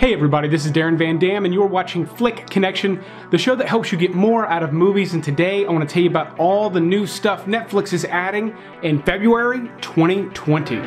Hey everybody, this is Darren Van Damme and you're watching Flick Connection, the show that helps you get more out of movies, and today I want to tell you about all the new stuff Netflix is adding in February 2020.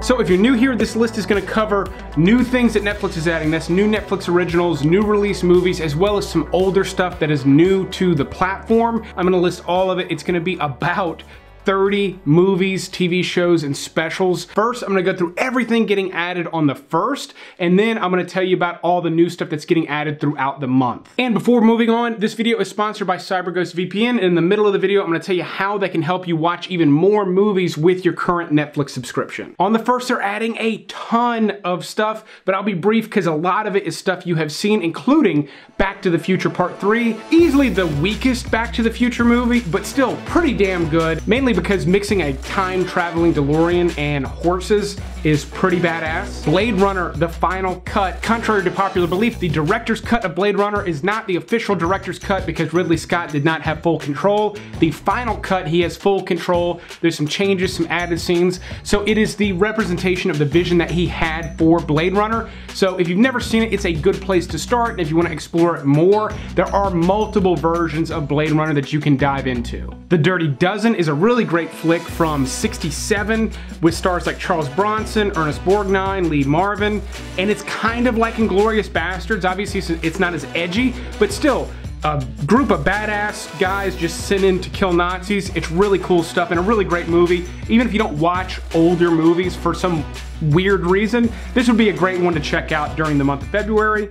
So if you're new here, this list is going to cover new things that Netflix is adding. That's new Netflix originals, new release movies, as well as some older stuff that is new to the platform. I'm going to list all of it. It's going to be about 30 movies, TV shows, and specials. First, I'm gonna go through everything getting added on the first, and then I'm gonna tell you about all the new stuff that's getting added throughout the month. And before moving on, this video is sponsored by CyberGhost VPN, and in the middle of the video, I'm gonna tell you how they can help you watch even more movies with your current Netflix subscription. On the first, they're adding a ton of stuff, but I'll be brief because a lot of it is stuff you have seen, including Back to the Future Part 3, easily the weakest Back to the Future movie, but still pretty damn good, mainly because mixing a time-traveling DeLorean and horses is pretty badass. Blade Runner: The Final Cut. Contrary to popular belief, the director's cut of Blade Runner is not the official director's cut because Ridley Scott did not have full control. The final cut, he has full control. There's some changes, some added scenes. So it is the representation of the vision that he had for Blade Runner. So if you've never seen it, it's a good place to start. And if you want to explore it more, there are multiple versions of Blade Runner that you can dive into. The Dirty Dozen is a really great flick from '67 with stars like Charles Bronson, Ernest Borgnine, Lee Marvin, and it's kind of like Inglorious Bastards. Obviously, it's not as edgy, but still, a group of badass guys just sent in to kill Nazis. It's really cool stuff and a really great movie. Even if you don't watch older movies for some weird reason, this would be a great one to check out during the month of February.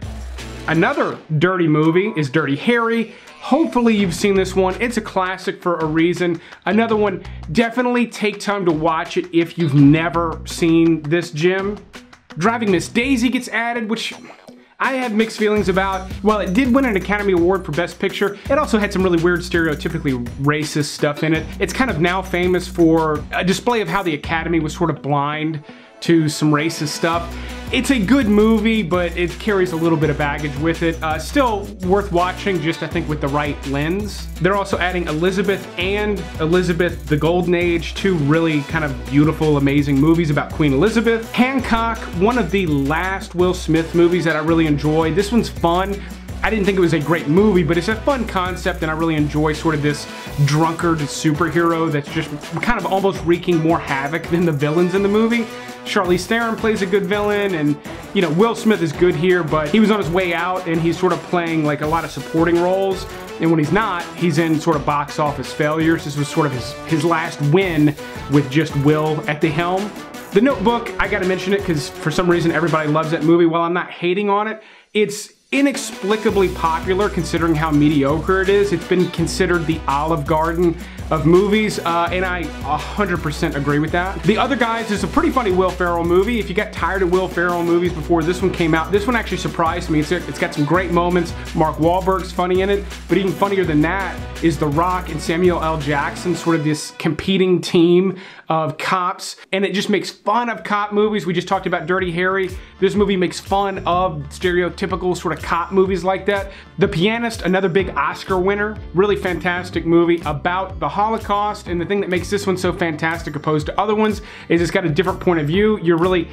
Another dirty movie is Dirty Harry. Hopefully you've seen this one. It's a classic for a reason. Another one, definitely take time to watch it if you've never seen this gem. Driving Miss Daisy gets added, which I have mixed feelings about. While it did win an Academy Award for Best Picture, it also had some really weird stereotypically racist stuff in it. It's kind of now famous for a display of how the Academy was sort of blind to some racist stuff. It's a good movie, but it carries a little bit of baggage with it. Still worth watching, just I think with the right lens. They're also adding Elizabeth and Elizabeth: The Golden Age, two really kind of beautiful, amazing movies about Queen Elizabeth. Hancock, one of the last Will Smith movies that I really enjoyed. This one's fun. I didn't think it was a great movie, but it's a fun concept, and I really enjoy sort of this drunkard superhero that's just kind of almost wreaking more havoc than the villains in the movie. Charlize Theron plays a good villain, and you know, Will Smith is good here, but he was on his way out and he's sort of playing like a lot of supporting roles, and when he's not, he's in sort of box office failures. This was sort of his last win with just Will at the helm. The Notebook, I gotta mention it because for some reason everybody loves that movie. While I'm not hating on it, it's inexplicably popular considering how mediocre it is. It's been considered the Olive Garden of movies, and I 100% agree with that. The Other Guys is a pretty funny Will Ferrell movie. If you got tired of Will Ferrell movies before this one came out, this one actually surprised me. It's got some great moments. Mark Wahlberg's funny in it, but even funnier than that is The Rock and Samuel L. Jackson, sort of this competing team of cops, and it just makes fun of cop movies. We just talked about Dirty Harry. This movie makes fun of stereotypical sort of cop movies like that. The Pianist, another big Oscar winner, really fantastic movie about the Holocaust, and the thing that makes this one so fantastic opposed to other ones is it's got a different point of view. You're really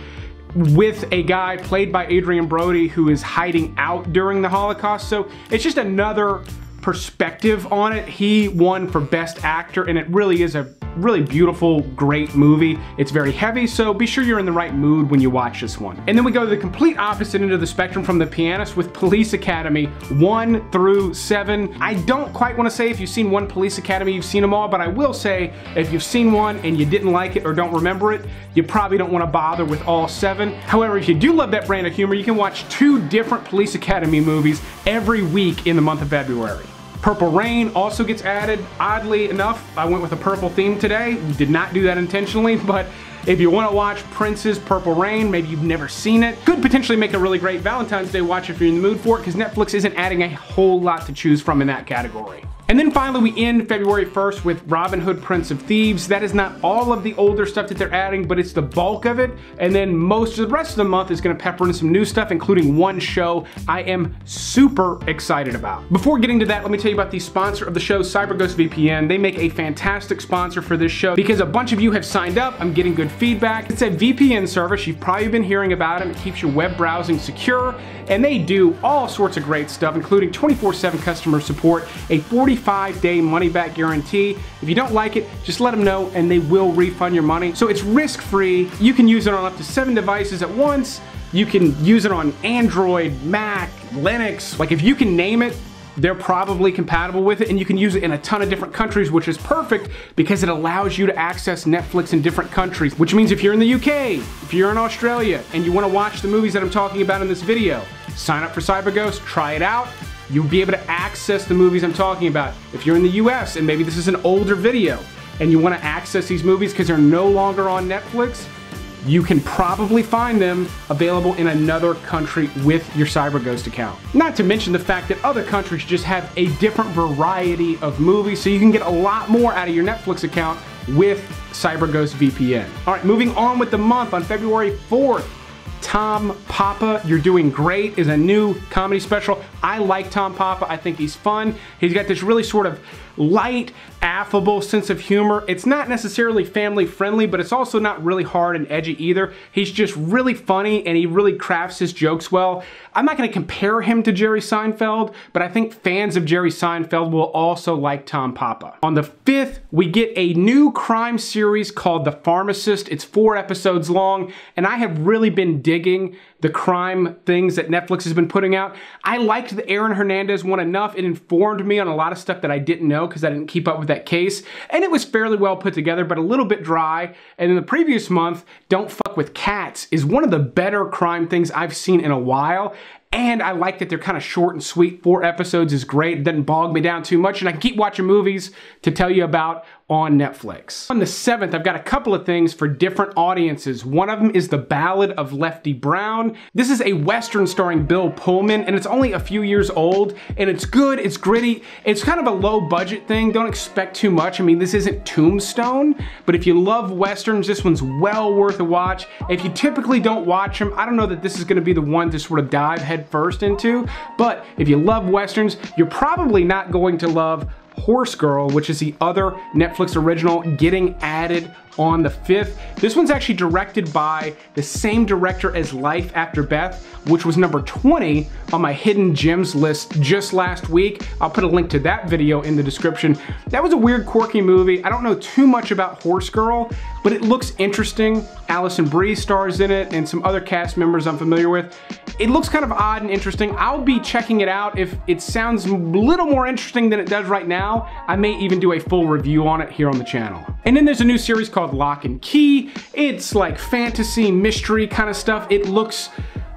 with a guy played by Adrian Brody who is hiding out during the Holocaust, so it's just another perspective on it. He won for Best Actor, and it really is a really beautiful, great movie. It's very heavy, so be sure you're in the right mood when you watch this one. And then we go to the complete opposite end of the spectrum from The Pianist with Police Academy 1 through 7. I don't quite want to say if you've seen one Police Academy, you've seen them all, but I will say if you've seen one and you didn't like it or don't remember it, you probably don't want to bother with all 7. However, if you do love that brand of humor, you can watch 2 different Police Academy movies every week in the month of February. Purple Rain also gets added. Oddly enough, I went with a purple theme today. Did not do that intentionally, but if you want to watch Prince's Purple Rain, maybe you've never seen it, could potentially make a really great Valentine's Day watch if you're in the mood for it, because Netflix isn't adding a whole lot to choose from in that category. And then finally, we end February 1st with Robin Hood, Prince of Thieves. That is not all of the older stuff that they're adding, but it's the bulk of it. And then most of the rest of the month is gonna pepper in some new stuff, including one show I am super excited about. Before getting to that, let me tell you about the sponsor of the show, CyberGhost VPN. They make a fantastic sponsor for this show because a bunch of you have signed up. I'm getting good feedback. It's a VPN service. You've probably been hearing about it. It keeps your web browsing secure, and they do all sorts of great stuff, including 24/7 customer support, a 45-day money-back guarantee. If you don't like it, just let them know and they will refund your money. So it's risk-free. You can use it on up to 7 devices at once. You can use it on Android, Mac, Linux. Like, if you can name it, they're probably compatible with it, and you can use it in a ton of different countries, which is perfect because it allows you to access Netflix in different countries, which means if you're in the UK, if you're in Australia, and you want to watch the movies that I'm talking about in this video, sign up for CyberGhost, try it out. You'll be able to access the movies I'm talking about. If you're in the US, and maybe this is an older video, and you want to access these movies because they're no longer on Netflix, you can probably find them available in another country with your CyberGhost account. Not to mention the fact that other countries just have a different variety of movies, so you can get a lot more out of your Netflix account with CyberGhost VPN. All right, moving on with the month, on February 4th, Tom Papa, You're Doing Great, is a new comedy special. I like Tom Papa. I think he's fun. He's got this really sort of light, affable sense of humor. It's not necessarily family friendly, but it's also not really hard and edgy either. He's just really funny and he really crafts his jokes well. I'm not gonna compare him to Jerry Seinfeld, but I think fans of Jerry Seinfeld will also like Tom Papa. On the 5th, we get a new crime series called The Pharmacist. It's 4 episodes long, and I have really been digging the crime things that Netflix has been putting out. I liked the Aaron Hernandez one enough. It informed me on a lot of stuff that I didn't know because I didn't keep up with that case, and it was fairly well put together, but a little bit dry. And in the previous month, Don't Fuck With Cats is one of the better crime things I've seen in a while, and I like that they're kind of short and sweet. 4 episodes is great. It doesn't bog me down too much, and I can keep watching movies to tell you about on Netflix. On the 7th, I've got a couple of things for different audiences. One of them is The Ballad of Lefty Brown. This is a Western starring Bill Pullman, and it's only a few years old, and it's good, it's gritty, it's kind of a low budget thing. Don't expect too much. I mean, this isn't Tombstone, but if you love Westerns, this one's well worth a watch. If you typically don't watch them, I don't know that this is gonna be the one to sort of dive headfirst into, but if you love Westerns, you're probably not going to love Horse Girl, which is the other Netflix original getting added on the 5th. This one's actually directed by the same director as Life After Beth, which was number 20 on my Hidden Gems list just last week. I'll put a link to that video in the description. That was a weird, quirky movie. I don't know too much about Horse Girl, but it looks interesting. Alison Brie stars in it and some other cast members I'm familiar with. It looks kind of odd and interesting. I'll be checking it out. If it sounds a little more interesting than it does right now, I may even do a full review on it here on the channel. And then there's a new series called Lock and Key. It's like fantasy, mystery kind of stuff. It looks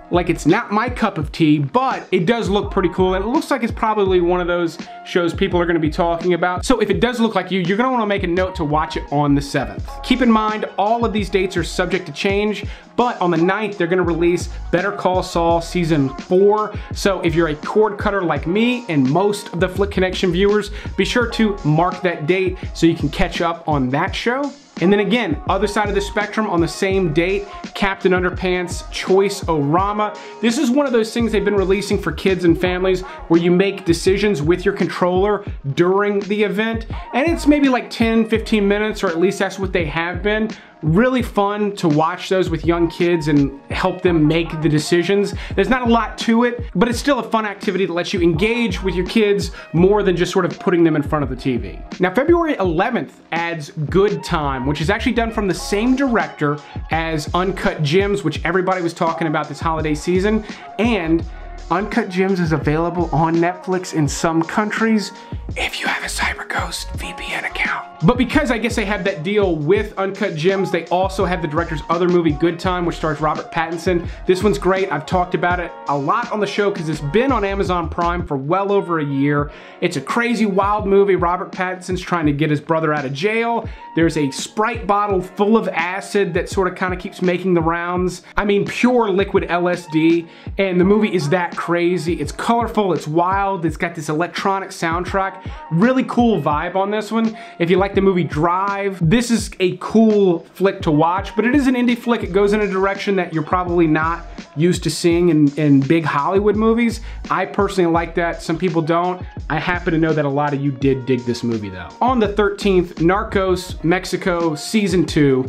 like it's not my cup of tea, but it does look pretty cool, and it looks like it's probably one of those shows people are gonna be talking about. So if it does look like you, you're gonna wanna make a note to watch it on the 7th. Keep in mind, all of these dates are subject to change, but on the 9th, they're gonna release Better Call Saul Season 4. So if you're a cord cutter like me and most of the Flick Connection viewers, be sure to mark that date so you can catch up on that show. And then again, other side of the spectrum, on the same date, Captain Underpants Choice-O-Rama. This is one of those things they've been releasing for kids and families where you make decisions with your controller during the event. And it's maybe like 10, 15 minutes, or at least that's what they have been. Really fun to watch those with young kids and help them make the decisions. There's not a lot to it, but it's still a fun activity that lets you engage with your kids more than just sort of putting them in front of the TV. Now, February 11th adds Good Time, which is actually done from the same director as Uncut Gems, which everybody was talking about this holiday season. And Uncut Gems is available on Netflix in some countries if you have a CyberGhost VPN account. But because I guess they have that deal with Uncut Gems, they also have the director's other movie, Good Time, which stars Robert Pattinson. This one's great. I've talked about it a lot on the show because it's been on Amazon Prime for well over a year. It's a crazy, wild movie. Robert Pattinson's trying to get his brother out of jail. There's a Sprite bottle full of acid that sort of kind of keeps making the rounds. I mean, pure liquid LSD. And the movie is that crazy. It's colorful. It's wild. It's got this electronic soundtrack. Really cool vibe on this one. If you like the movie Drive, this is a cool flick to watch, but it is an indie flick. It goes in a direction that you're probably not used to seeing in big Hollywood movies. I personally like that. Some people don't. I happen to know that a lot of you did dig this movie though. On the 13th, Narcos Mexico Season 2.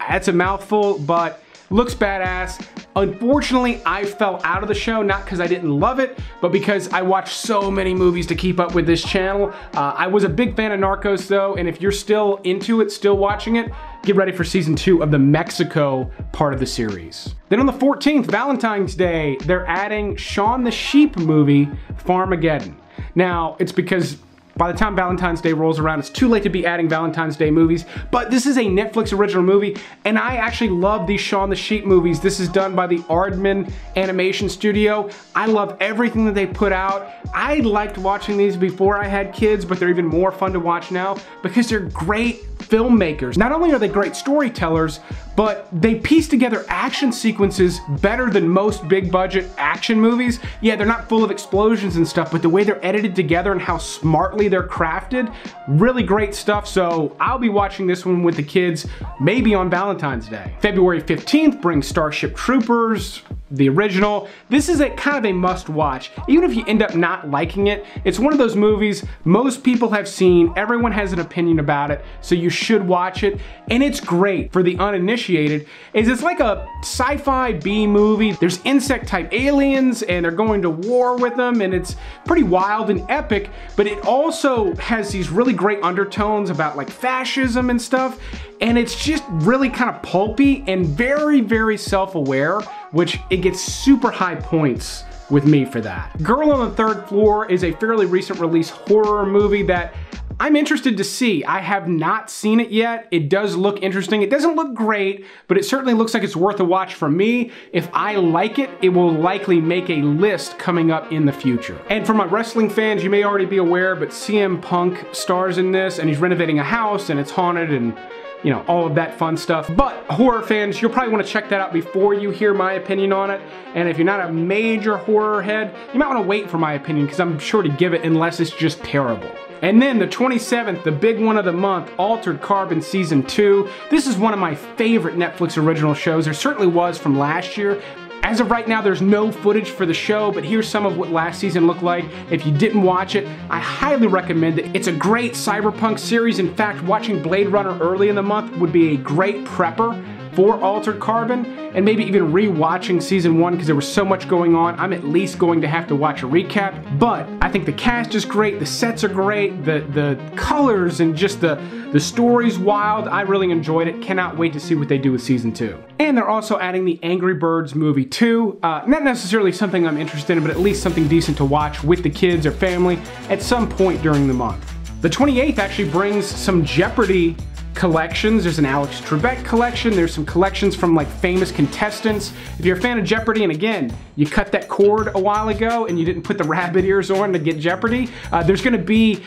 That's a mouthful, but looks badass. Unfortunately, I fell out of the show, not because I didn't love it, but because I watched so many movies to keep up with this channel. I was a big fan of Narcos though, and if you're still into it, still watching it, get ready for season 2 of the Mexico part of the series. Then on the 14th, Valentine's Day, they're adding Shaun the Sheep movie, Farmageddon. Now, it's because by the time Valentine's Day rolls around, it's too late to be adding Valentine's Day movies, but this is a Netflix original movie, and I actually love these Shaun the Sheep movies. This is done by the Aardman Animation Studio. I love everything that they put out. I liked watching these before I had kids, but they're even more fun to watch now because they're great filmmakers. Not only are they great storytellers, but they piece together action sequences better than most big budget action movies. Yeah, they're not full of explosions and stuff, but the way they're edited together and how smartly they're crafted, really great stuff. So I'll be watching this one with the kids, maybe on Valentine's Day. February 15th brings Starship Troopers, the original. This is a kind of a must watch. Even if you end up not liking it, it's one of those movies most people have seen, everyone has an opinion about it, so you should watch it. And it's great for the uninitiated, is it's like a sci-fi B movie. There's insect type aliens and they're going to war with them, and it's pretty wild and epic, but it also has these really great undertones about like fascism and stuff. And it's just really kind of pulpy and very, very self-aware, which it gets super high points with me for that. Girl on the Third Floor is a fairly recent release horror movie that I'm interested to see. I have not seen it yet. It does look interesting. It doesn't look great, but it certainly looks like it's worth a watch for me. If I like it, it will likely make a list coming up in the future. And for my wrestling fans, you may already be aware, but CM Punk stars in this, and he's renovating a house and it's haunted and, you know, all of that fun stuff. But horror fans, you'll probably want to check that out before you hear my opinion on it. And if you're not a major horror head, you might want to wait for my opinion because I'm sure to give it unless it's just terrible. And then the 27th, the big one of the month, Altered Carbon Season 2. This is one of my favorite Netflix original shows. There certainly was from last year. As of right now, there's no footage for the show, but here's some of what last season looked like. If you didn't watch it, I highly recommend it. It's a great cyberpunk series. In fact, watching Blade Runner early in the month would be a great prepper for Altered Carbon, and maybe even re-watching season 1 because there was so much going on. I'm at least going to have to watch a recap, but I think the cast is great, the sets are great, the colors and just the story's wild. I really enjoyed it. Cannot wait to see what they do with season 2. And they're also adding the Angry Birds movie 2. Not necessarily something I'm interested in, but at least something decent to watch with the kids or family at some point during the month. The 28th actually brings some Jeopardy! Collections. There's an Alex Trebek collection. There's some collections from like famous contestants. If you're a fan of Jeopardy! And again, you cut that cord a while ago and you didn't put the rabbit ears on to get Jeopardy!, there's going to be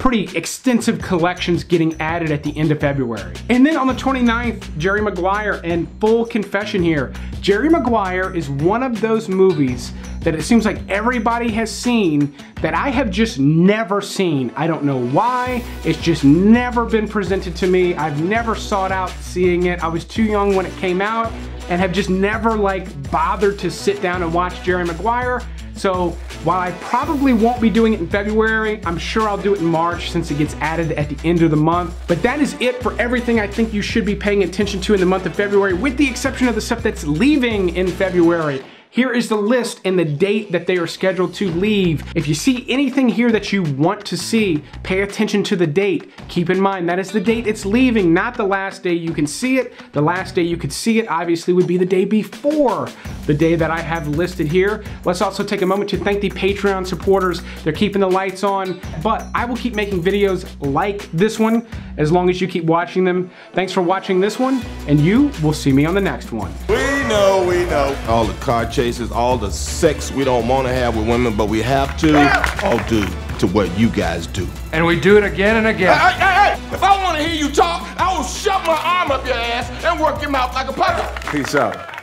pretty extensive collections getting added at the end of February. And then on the 29th, Jerry Maguire, and full confession here, Jerry Maguire is one of those movies that it seems like everybody has seen that I have just never seen. I don't know why. It's just never been presented to me. I've never sought out seeing it. I was too young when it came out and have just never like bothered to sit down and watch Jerry Maguire. So while I probably won't be doing it in February, I'm sure I'll do it in March since it gets added at the end of the month. But that is it for everything I think you should be paying attention to in the month of February, with the exception of the stuff that's leaving in February. Here is the list and the date that they are scheduled to leave. If you see anything here that you want to see, pay attention to the date. Keep in mind, that is the date it's leaving, not the last day you can see it. The last day you could see it obviously would be the day before the day that I have listed here. Let's also take a moment to thank the Patreon supporters. They're keeping the lights on, but I will keep making videos like this one as long as you keep watching them. Thanks for watching this one, and you will see me on the next one. We know. All the car chases, all the sex we don't want to have with women, but we have to, all due to what you guys do. And we do it again and again. Hey, if I want to hear you talk, I will shove my arm up your ass and work your mouth like a puppet. Peace out.